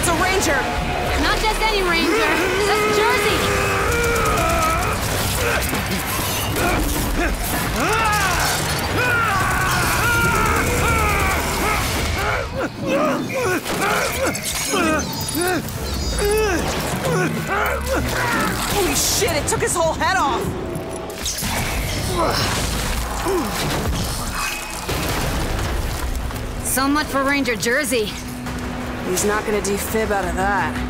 It's a Ranger! Not just any Ranger, that's Jersey! Holy shit, it took his whole head off! So much for Ranger Jersey. He's not gonna defib out of that.